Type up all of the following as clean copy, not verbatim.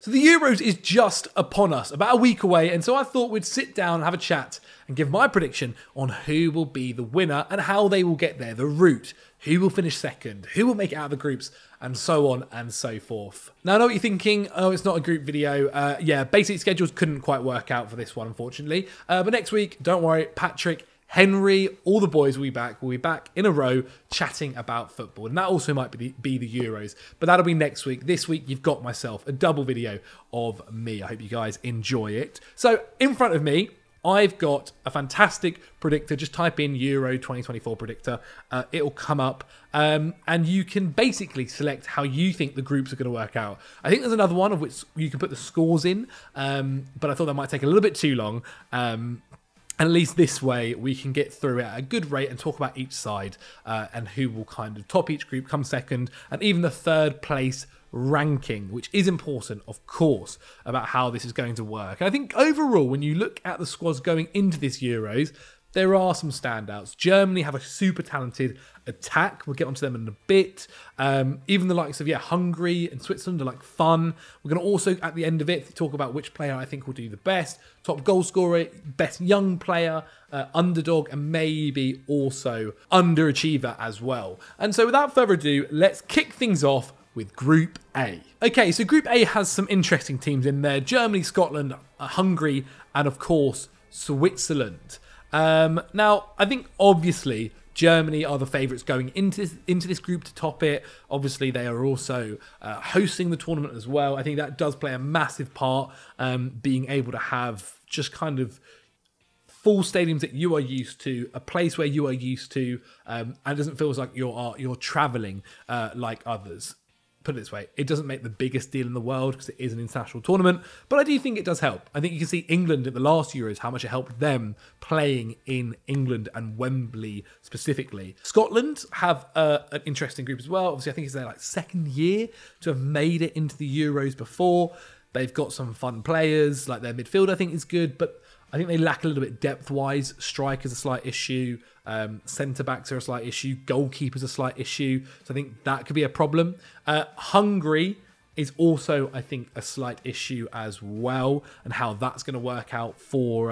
So the Euros is just upon us, about a week away, and so I thought we'd sit down and have a chat and give my prediction on who will be the winner and how they will get there, the route, who will finish second, who will make it out of the groups, and so on and so forth. Now, I know what you're thinking, oh, it's not a group video. Yeah, basic schedules couldn't quite work out for this one, unfortunately. But next week, don't worry, Patrick, Henry, all the boys will be back. We'll be back in a row chatting about football. And that also might be the Euros. But that'll be next week. This week, you've got myself a double video of me. I hope you guys enjoy it. So in front of me, I've got a fantastic predictor. Just type in Euro 2024 predictor. It'll come up. And you can basically select how you think the groups are going to work out. I think there's another one of which you can put the scores in. But I thought that might take a little bit too long. And at least this way, we can get through it at a good rate and talk about each side and who will kind of top each group, come second, and even the third place ranking, which is important, of course, about how this is going to work. And I think overall, when you look at the squads going into this Euros, there are some standouts. Germany have a super talented attack. We'll get onto them in a bit. Even the likes of, Hungary and Switzerland are like fun. We're going to also, at the end of it, talk about which player I think will do the best. Top goal scorer, best young player, underdog, and maybe also underachiever as well. And so without further ado, let's kick things off with Group A. Okay, so Group A has some interesting teams in there. Germany, Scotland, Hungary, and of course, Switzerland. Now, I think obviously Germany are the favourites going into this group to top it. Obviously, they are also hosting the tournament as well. I think that does play a massive part, being able to have just kind of full stadiums that you are used to, a place where you are used to, and it doesn't feel like you're travelling like others. Put it this way, it doesn't make the biggest deal in the world because it is an international tournament, but I do think it does help. I think you can see England at the last Euros, how much it helped them playing in England and Wembley specifically. Scotland have an interesting group as well. Obviously, I think it's their second year to have made it into the Euros before. They've got some fun players, like their midfield I think is good, but I think they lack a little bit depth-wise. Strikers a slight issue. Centre-backs are a slight issue. Goalkeepers a slight issue. So I think that could be a problem. Hungary is also, I think, a slight issue as well, and how that's going to work out for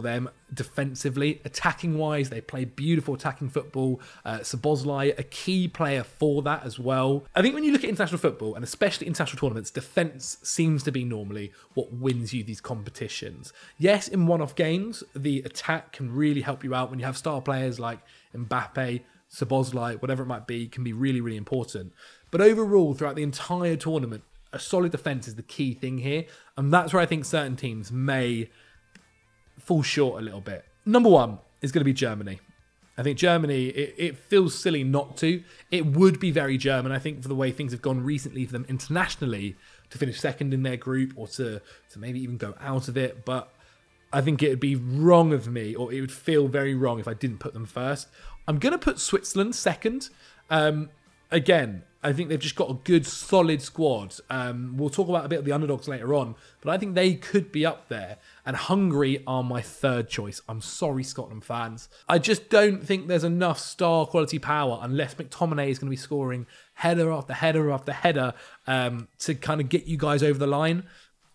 them defensively. Attacking-wise, they play beautiful attacking football. Szoboszlai, a key player for that as well. I think when you look at international football, and especially international tournaments, defence seems to be normally what wins you these competitions. Yes, in one-off games, the attack can really help you out when you have star players like Mbappe, Szoboszlai, whatever it might be, can be really, really important. But overall, throughout the entire tournament, a solid defence is the key thing here, and that's where I think certain teams may fall short a little bit. Number one is going to be Germany. I think Germany, it feels silly not to. It would be very German, I think, for the way things have gone recently for them internationally, to finish second in their group or to maybe even go out of it. But I think it would be wrong of me, or it would feel very wrong if I didn't put them first. I'm going to put Switzerland second. Again, I think they've just got a good, solid squad. We'll talk about a bit of the underdogs later on, but I think they could be up there. And Hungary are my third choice. I'm sorry, Scotland fans. I just don't think there's enough star quality power, unless McTominay is going to be scoring header after header after header, to kind of get you guys over the line.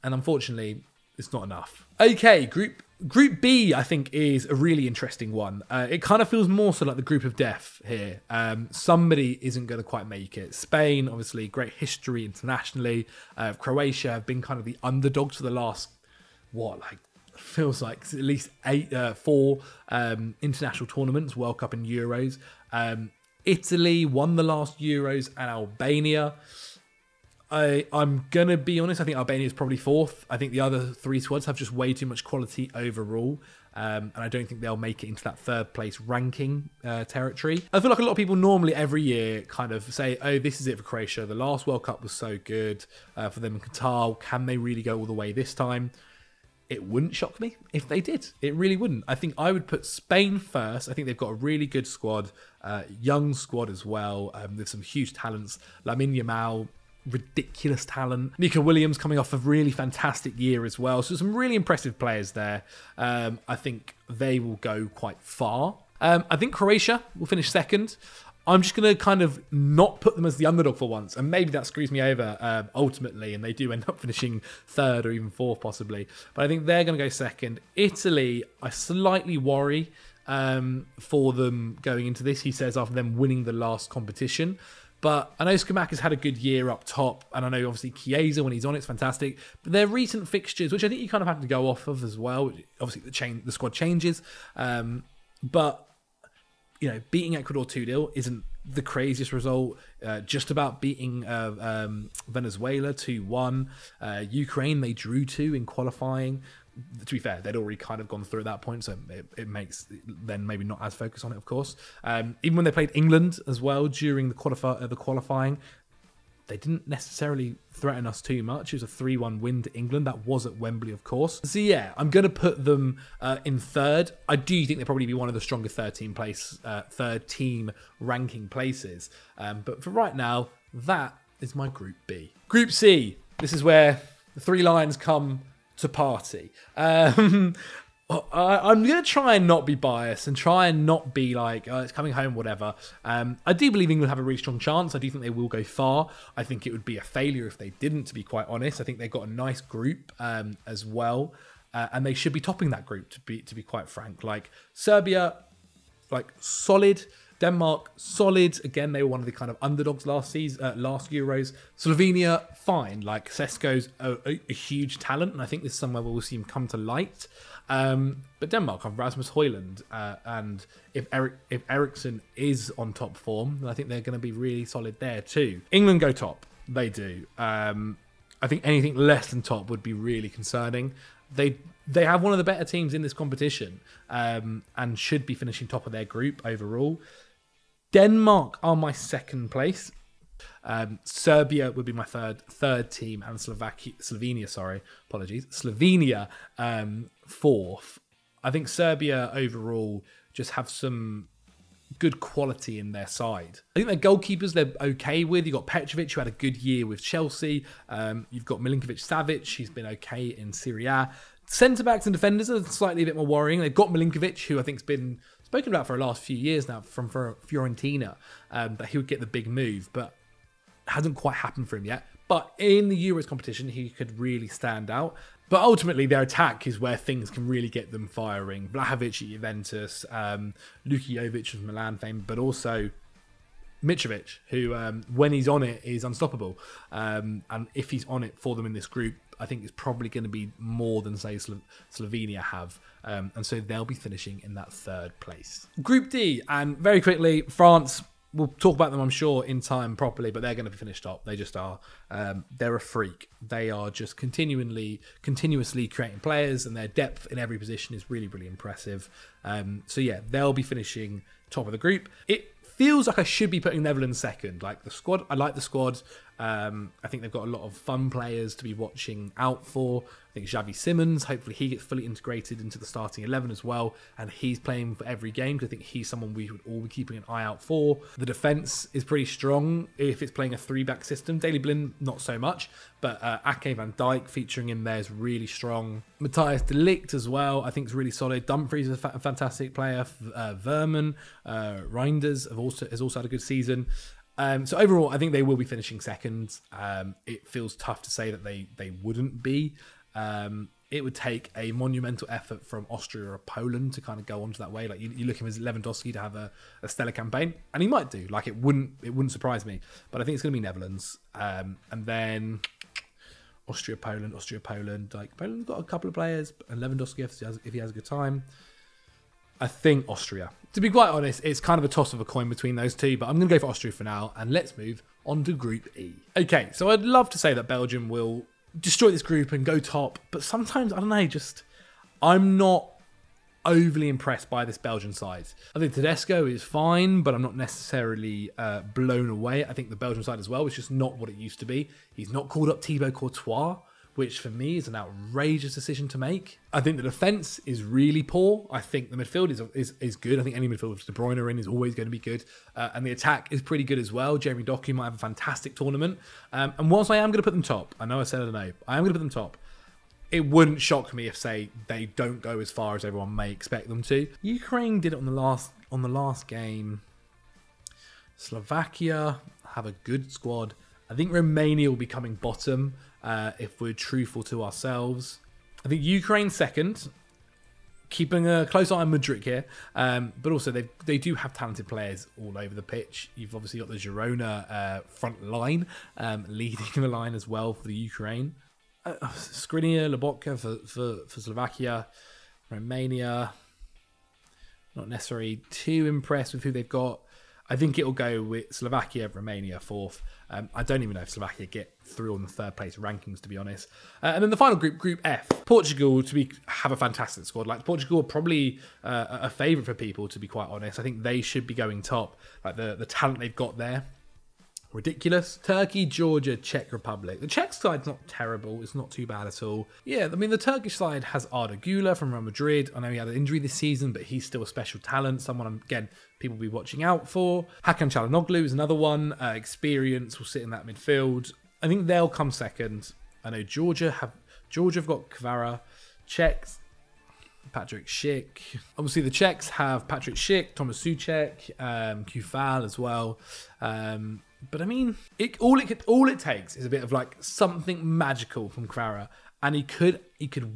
And unfortunately, it's not enough. Okay, Group B, I think, is a really interesting one. It kind of feels more so like the group of death here. Somebody isn't going to quite make it. Spain, obviously, great history internationally. Croatia have been kind of the underdogs for the last, feels like at least four international tournaments, World Cup and Euros. Italy won the last Euros, and Albania. I'm going to be honest, I think Albania is probably fourth. I think the other three squads have just way too much quality overall. And I don't think they'll make it into that third place ranking territory. I feel like a lot of people normally every year kind of say, oh, this is it for Croatia. The last World Cup was so good for them in Qatar. Can they really go all the way this time? It wouldn't shock me if they did. It really wouldn't. I think I would put Spain first. I think they've got a really good squad, young squad as well. There's some huge talents. Lamine Yamal, ridiculous talent. Nico Williams coming off a really fantastic year as well. So some really impressive players there. I think they will go quite far. I think Croatia will finish second. I'm just going to kind of not put them as the underdog for once. And maybe that screws me over ultimately, and they do end up finishing third or even fourth possibly. But I think they're going to go second. Italy, I slightly worry for them going into this, he says, after them winning the last competition. But I know Scamacca's had a good year up top, and I know obviously Chiesa, when he's on, it's fantastic. But their recent fixtures, which I think you kind of have to go off of as well, obviously the squad changes, but you know, beating Ecuador 2-0 isn't the craziest result. Just about beating Venezuela 2-1, Ukraine they drew 2 in qualifying. To be fair, they'd already kind of gone through at that point, so it makes then maybe not as focused on it, of course. Even when they played England as well during the qualifying, they didn't necessarily threaten us too much. It was a 3-1 win to England. That was at Wembley, of course. So yeah, I'm going to put them in third. I do think they'll probably be one of the stronger third team ranking places. But for right now, that is my Group B. Group C, this is where the three lions come to party. I'm going to try and not be biased and try and not be like, oh, it's coming home, whatever. I do believe England have a really strong chance. I do think they will go far. I think it would be a failure if they didn't, to be quite honest. I think they've got a nice group as well. And they should be topping that group, to be quite frank. Like Serbia, like solid. Denmark, solid. Again, they were one of the kind of underdogs last Euros. Slovenia, fine. Like, Sesko's a huge talent, and I think this is somewhere where we'll see him come to light. But Denmark have Rasmus Højlund, and if Eriksen is on top form, then I think they're going to be really solid there too. England go top. They do. I think anything less than top would be really concerning. They have one of the better teams in this competition, and should be finishing top of their group overall. Denmark are my second place. Serbia would be my third team, and Slovenia fourth. I think Serbia overall just have some good quality in their side. I think their goalkeepers they're okay with. You've got Petrovic, who had a good year with Chelsea. You've got Milinkovic-Savic, who's been okay in Serie A. Centre-backs and defenders are slightly a bit more worrying. They've got Milinkovic, who I think's been spoken about for the last few years now from Fiorentina, that he would get the big move, but hasn't quite happened for him yet. But in the Euros competition, he could really stand out. But ultimately, their attack is where things can really get them firing. Vlahovic at Juventus, Lukic of Milan fame, but also Mitrovic, who, when he's on it, is unstoppable. And if he's on it for them in this group, I think it's probably going to be more than, say, Slovenia have. And so they'll be finishing in that third place. Group D, and very quickly, France. We'll talk about them, I'm sure, in time properly, but they're going to be finished up. They just are. They're a freak. They are just continuously creating players, and their depth in every position is really, really impressive. So yeah, they'll be finishing top of the group. It feels like I should be putting Netherlands second. Like the squad, I like the squad. I think they've got a lot of fun players to be watching out for. I think Xavi Simmons, hopefully he gets fully integrated into the starting 11 as well, and he's playing for every game. I think he's someone we would all be keeping an eye out for. The defence is pretty strong if it's playing a three-back system. Daley Blind, not so much, but Ake van Dijk featuring in there is really strong. Matthijs de Ligt as well, I think is really solid. Dumfries is a fantastic player. Verman, Reinders has also had a good season. So overall, I think they will be finishing second. It feels tough to say that they wouldn't be. It would take a monumental effort from Austria or Poland to kind of go on to that way. Like you look at Lewandowski to have a stellar campaign, and he might do. Like it wouldn't surprise me. But I think it's going to be Netherlands, and then Austria, Poland. Like Poland's got a couple of players, and Lewandowski if he has a good time. I think Austria. To be quite honest, it's kind of a toss of a coin between those two, but I'm going to go for Austria for now, and let's move on to Group E. Okay, so I'd love to say that Belgium will destroy this group and go top, but sometimes, I don't know, just I'm not overly impressed by this Belgian side. I think Tedesco is fine, but I'm not necessarily blown away. I think the Belgian side as well is just not what it used to be. He's not called up Thibaut Courtois, which for me is an outrageous decision to make. I think the defence is really poor. I think the midfield is good. I think any midfield with De Bruyne in is always going to be good. And the attack is pretty good as well. Jeremy Doku might have a fantastic tournament. And whilst I am going to put them top, I know I said I don't know, I am going to put them top. It wouldn't shock me if, say, they don't go as far as everyone may expect them to. Ukraine did it on the last game. Slovakia have a good squad. I think Romania will be coming bottom if we're truthful to ourselves. I think Ukraine second. Keeping a close eye on Madrid here. But also, they do have talented players all over the pitch. You've obviously got the Girona front line leading the line as well for the Ukraine. Skriniar, Lobotka for Slovakia. Romania, not necessarily too impressed with who they've got. I think it'll go with Slovakia, Romania fourth. I don't even know if Slovakia get through on the third place rankings, to be honest. And then the final group, Group F. Portugal have a fantastic squad. Like, Portugal are probably a favourite for people, to be quite honest. I think they should be going top. Like, the talent they've got there, ridiculous. Turkey, Georgia, Czech Republic. The Czech side's not terrible. It's not too bad at all. Yeah, I mean, the Turkish side has Arda Güler from Real Madrid. I know he had an injury this season, but he's still a special talent. Someone, again, people will be watching out for. Hakan Çalhanoğlu is another one. Experience will sit in that midfield. I think they'll come second. I know Georgia have got Kvara. Czechs, Patrick Schick. Obviously, the Czechs have Patrick Schick, Thomas Suchek, Kufal as well. But I mean, all it takes is a bit of like something magical from Kvara, and he could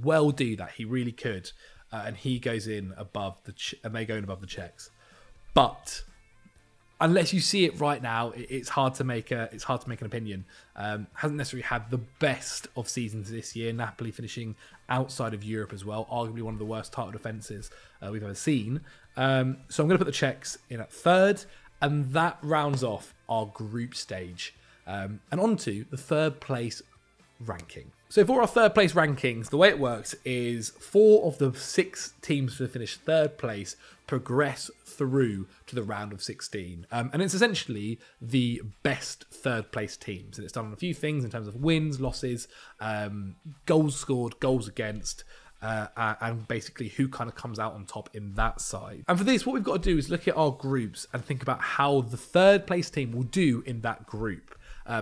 well do that. He really could, and he goes in above and they go in above the Czechs. But unless you see it right now, it's hard to make an opinion. Hasn't necessarily had the best of seasons this year. Napoli finishing outside of Europe as well, arguably one of the worst title defenses we've ever seen. So I'm going to put the Czechs in at third. And that rounds off our group stage. And on to the third place ranking. So for our third place rankings, the way it works is 4 of the 6 teams to finish third place progress through to the round of 16. And it's essentially the best third place teams. And it's done on a few things in terms of wins, losses, goals scored, goals against, and basically who kind of comes out on top in that side. And for this, what we've got to do is look at our groups and think about how the third place team will do in that group,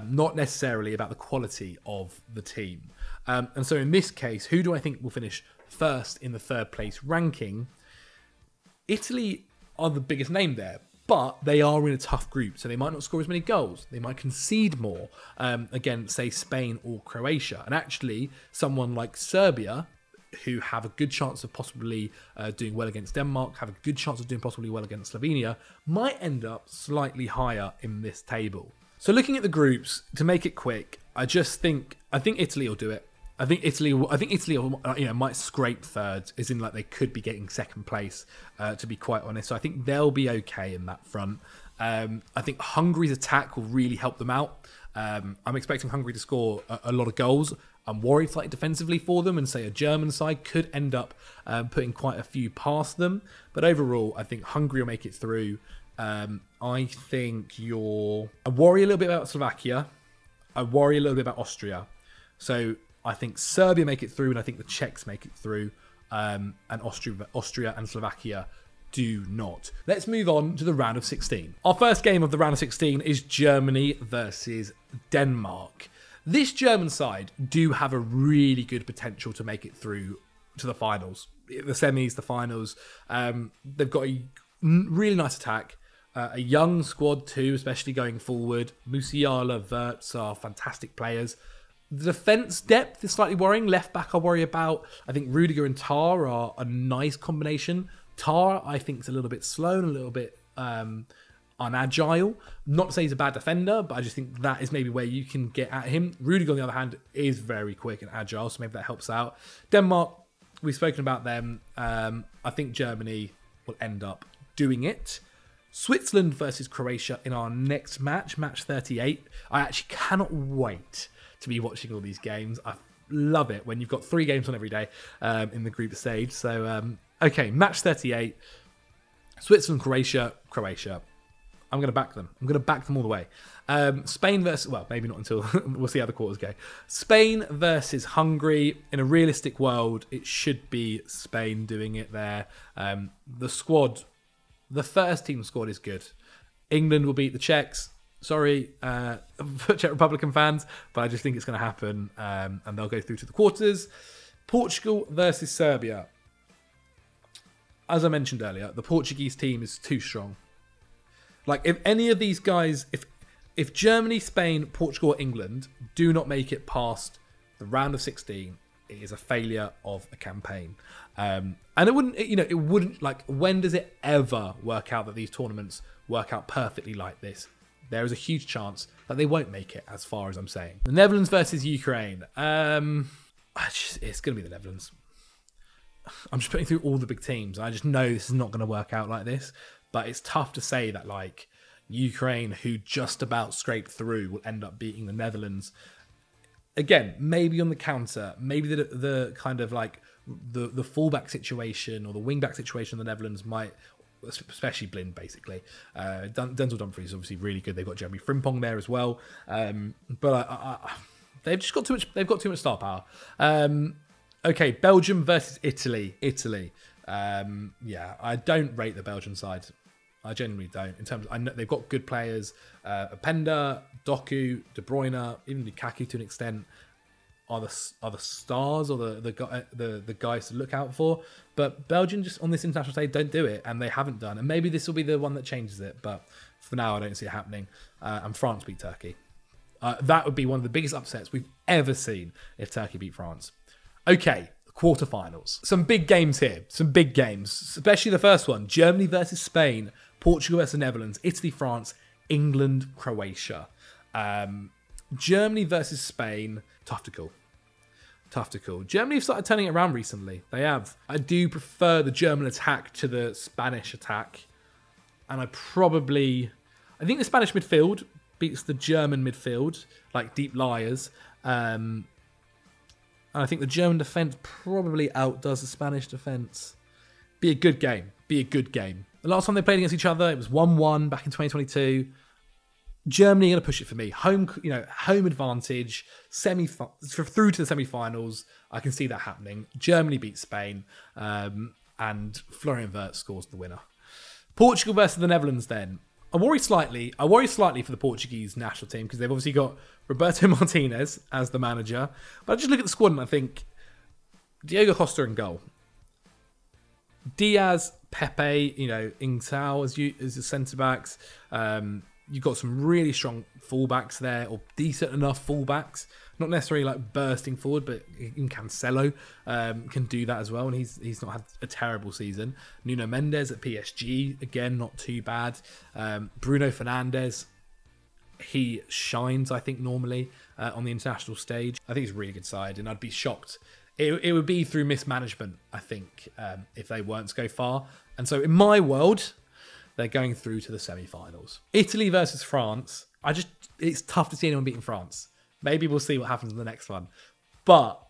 not necessarily about the quality of the team. And so in this case, who do I think will finish first in the third place ranking? Italy are the biggest name there, but they are in a tough group, so they might not score as many goals. They might concede more against, say, Spain or Croatia. And actually, someone like Serbia, who have a good chance of possibly doing well against Denmark, have a good chance of doing possibly well against Slovenia, might end up slightly higher in this table. So looking at the groups, to make it quick, I think Italy will do it. I think Italy will, might scrape third, as in like they could be getting second place, to be quite honest. So I think they'll be okay in that front. I think Hungary's attack will really help them out. I'm expecting Hungary to score a lot of goals. I'm worried slightly defensively for them, and say a German side could end up putting quite a few past them. But overall, I think Hungary will make it through. I worry a little bit about Slovakia. I worry a little bit about Austria. So I think Serbia make it through, and I think the Czechs make it through. And Austria and Slovakia do not. Let's move on to the round of 16. Our first game of the round of 16 is Germany versus Denmark. This German side do have a really good potential to make it through to the finals, the semis, the finals. They've got a really nice attack, a young squad too, especially going forward. Musiala, Wirtz are fantastic players. The defence depth is slightly worrying. Left back I worry about. I think Rudiger and Tarr are a nice combination. Tarr, I think, is a little bit slow and a little bit unagile. Not to say he's a bad defender, but I just think that is maybe where you can get at him. Rudiger, on the other hand, is very quick and agile, so maybe that helps out. Denmark, we've spoken about them. I think Germany will end up doing it. Switzerland versus Croatia in our next match, match 38. I actually cannot wait to be watching all these games. I love it when you've got 3 games on every day in the group stage. So, okay, match 38. Switzerland, Croatia. I'm going to back them. I'm going to back them all the way. Spain versus... Well, maybe not until... we'll see how the quarters go. Spain versus Hungary. In a realistic world, it should be Spain doing it there. The squad... The first team squad is good. England will beat the Czechs. Sorry, Czech Republican fans, but I just think it's going to happen. And they'll go through to the quarters. Portugal versus Serbia. As I mentioned earlier, the Portuguese team is too strong. Like, if any of these guys, if Germany, Spain, Portugal, England do not make it past the round of 16, it is a failure of a campaign. And it wouldn't, you know, it wouldn't, like, when does it ever work out that these tournaments work out perfectly like this? There is a huge chance that they won't make it, as far as I'm saying. The Netherlands versus Ukraine. It's going to be the Netherlands. I'm just putting through all the big teams. I just know this is not going to work out like this. But it's tough to say that, like, Ukraine, who just about scraped through, will end up beating the Netherlands. Again, maybe on the counter, maybe the kind of, like, the fullback situation or the wingback situation of the Netherlands might... especially Blind, basically. Denzel Dumfries is obviously really good. They've got Jeremy Frimpong there as well. But they've just got too much. They've got too much star power. Okay, Belgium versus Italy. Italy. Yeah, I don't rate the Belgian side. I genuinely don't. In terms of, I know they've got good players. Openda, Doku, De Bruyne, even Lukaku to an extent are the stars or the guys to look out for. But Belgium, just on this international stage, don't do it, and they haven't done. And maybe this will be the one that changes it, but for now, I don't see it happening. And France beat Turkey. That would be one of the biggest upsets we've ever seen if Turkey beat France. Okay, quarterfinals. Some big games here, some big games, especially the first one. Germany versus Spain, Portugal versus Netherlands, Italy, France, England, Croatia. Germany versus Spain, tough to call. Tough to call. Germany have started turning it around recently. They have. I do prefer the German attack to the Spanish attack. And I think the Spanish midfield beats the German midfield, like deep liars. And I think the German defence probably outdoes the Spanish defence. Be a good game. Be a good game. The last time they played against each other, it was 1-1 back in 2022. Germany are going to push it for me. Home, you know, home advantage, through to the semi-finals. I can see that happening. Germany beats Spain, and Florian Wirtz scores the winner. Portugal versus the Netherlands then. I worry slightly for the Portuguese national team because they've obviously got Roberto Martinez as the manager. But I just look at the squad and I think Diogo Costa in goal. Diaz, Pepe, you know, Ingtao as the centre-backs. You've got some really strong fullbacks there, or decent enough fullbacks. Not necessarily like bursting forward, but Cancelo can do that as well, and he's not had a terrible season. Nuno Mendes at PSG, again, not too bad. Bruno Fernandes, he shines, I think, normally on the international stage. I think he's a really good side, and I'd be shocked. It would be through mismanagement, I think, if they weren't to go far. And so in my world... they're going through to the semi-finals. Italy versus France. It's tough to see anyone beating France. Maybe we'll see what happens in the next one. But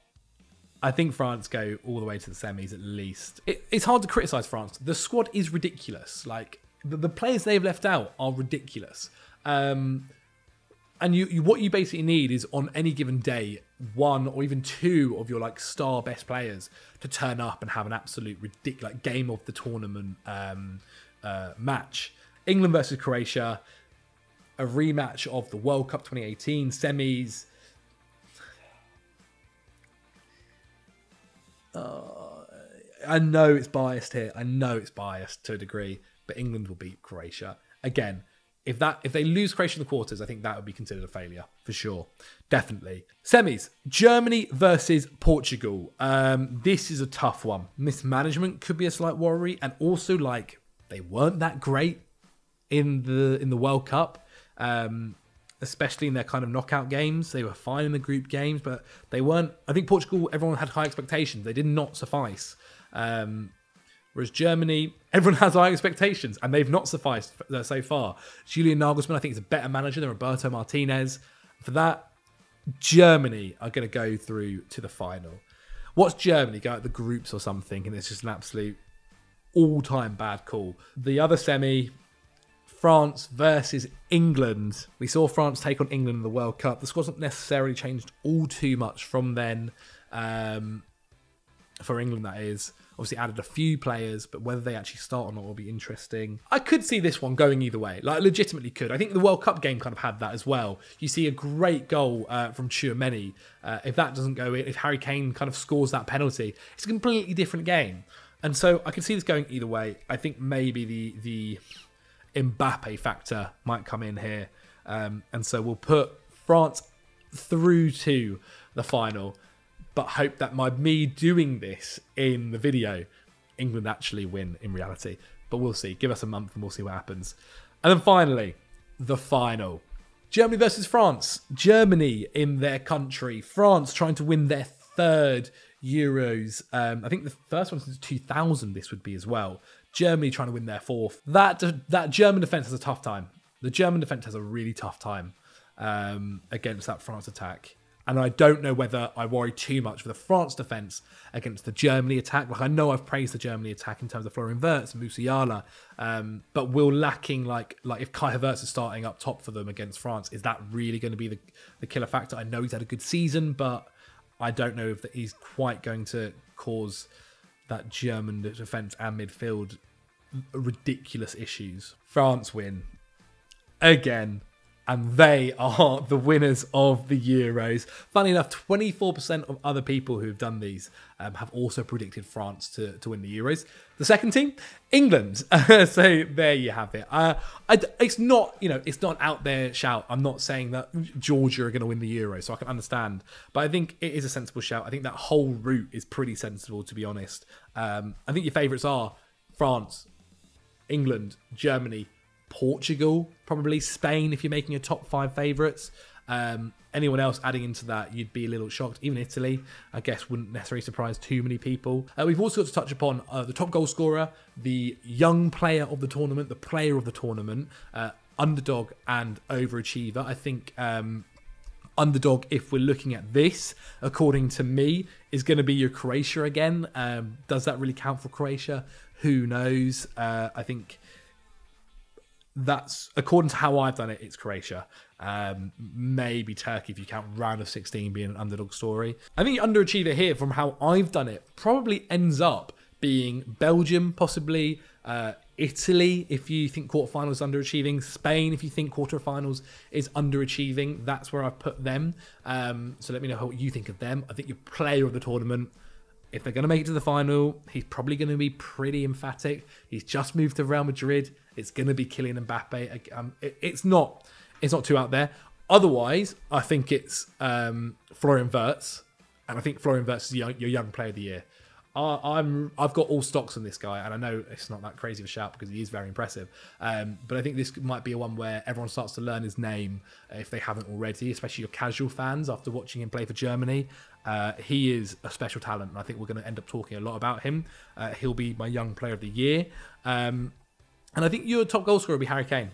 I think France go all the way to the semis at least. It's hard to criticise France. The squad is ridiculous. Like, the players they've left out are ridiculous. And what you basically need is, on any given day, one or even two of your, like, star best players to turn up and have an absolute ridiculous, like, game of the tournament match. England versus Croatia, a rematch of the World Cup 2018 semis. I know it's biased here. I know it's biased to a degree, but England will beat Croatia. Again, if they lose Croatia in the quarters, I think that would be considered a failure for sure. Definitely. Semis, Germany versus Portugal. This is a tough one. Mismanagement could be a slight worry, and also, like, they weren't that great in the World Cup, especially in their kind of knockout games. They were fine in the group games, but they weren't. I think Portugal, everyone had high expectations. They did not suffice. Whereas Germany, everyone has high expectations, and they've not sufficed so far. Julian Nagelsmann, I think, is a better manager than Roberto Martinez. For that, Germany are going to go through to the final. What's Germany? Go at the groups or something, and it's just an absolute... all-time bad call. The other semi, France versus England. We saw France take on England in the World Cup. The squad's not necessarily changed all too much from then. For England, that is. Obviously added a few players, but whether they actually start or not will be interesting. I could see this one going either way. Like, legitimately could. I think the World Cup game kind of had that as well. You see a great goal from Tchouameni. If that doesn't go in, if Harry Kane kind of scores that penalty, it's a completely different game. And so I could see this going either way. I think maybe the Mbappe factor might come in here. And so we'll put France through to the final, but hope that by me doing this in the video, England actually win in reality. But we'll see. Give us a month and we'll see what happens. And then finally, the final. Germany versus France. Germany in their country. France trying to win their third Euros. I think the first one since 2000 this would be as well. Germany trying to win their fourth. That German defence has a tough time. The German defence has a really tough time against that France attack. And I don't know whether I worry too much for the France defence against the Germany attack. Like, I know I've praised the Germany attack in terms of Florian Wirtz and Musiala, but will lacking, like if Kai Havertz is starting up top for them against France, is that really going to be the killer factor? I know he's had a good season, but I don't know if he's quite going to cause that German defence and midfield ridiculous issues. France win again. And they are the winners of the Euros. Funny enough, 24% of other people who've done these have also predicted France to win the Euros. The second team, England. So there you have it. It's not, you know, it's not an out there shout. I'm not saying that Georgia are going to win the Euros, so I can understand. But I think it is a sensible shout. I think that whole route is pretty sensible, to be honest. I think your favourites are France, England, Germany, Portugal, probably Spain, if you're making your top five favourites. Anyone else adding into that, you'd be a little shocked. Even Italy, I guess, wouldn't necessarily surprise too many people. We've also got to touch upon the top goal scorer, the young player of the tournament, the player of the tournament, underdog and overachiever. I think underdog, if we're looking at this, according to me, is going to be your Croatia again. Does that really count for Croatia? Who knows? I think that's, according to how I've done it, it's Croatia. Maybe Turkey if you count round of 16 being an underdog story. I think underachiever here, from how I've done it, probably ends up being Belgium, possibly Italy if you think quarterfinals is underachieving. Spain if you think quarterfinals is underachieving. That's where I've put them. So let me know what you think of them. I think your player of the tournament, if they're going to make it to the final, he's probably going to be pretty emphatic. He's just moved to Real Madrid. It's going to be Kylian Mbappe. It's not too out there. Otherwise, I think it's Florian Wirtz, and I think Florian Wirtz is your young player of the year. I've got all stocks on this guy, and I know it's not that crazy of a shout because he is very impressive. But I think this might be a one where everyone starts to learn his name if they haven't already, especially your casual fans after watching him play for Germany. He is a special talent, and I think we're going to end up talking a lot about him. He'll be my young player of the year. And I think your top goal scorer will be Harry Kane.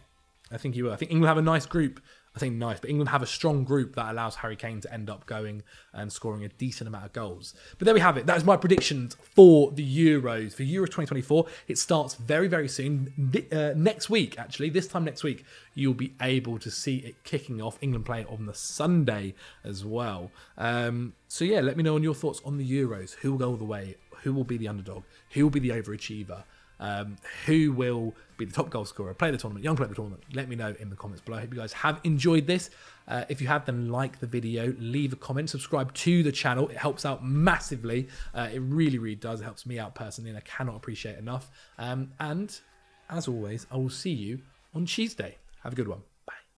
I think you will. I think England have a nice group. I say nice, but England have a strong group that allows Harry Kane to end up going and scoring a decent amount of goals. But there we have it. That is my predictions for the Euros. For Euro 2024, it starts very, very soon. Next week, actually, this time next week, you'll be able to see it kicking off. England play on the Sunday as well. So yeah, let me know on your thoughts on the Euros. Who will go all the way? Who will be the underdog? Who will be the overachiever? Who will be the top goal scorer, player of the tournament, young player of the tournament? Let me know in the comments below. I hope you guys have enjoyed this. If you have, then like the video, leave a comment, subscribe to the channel. It helps out massively. It really, really does. It helps me out personally, and I cannot appreciate it enough. And as always, I will see you on Tuesday. Have a good one.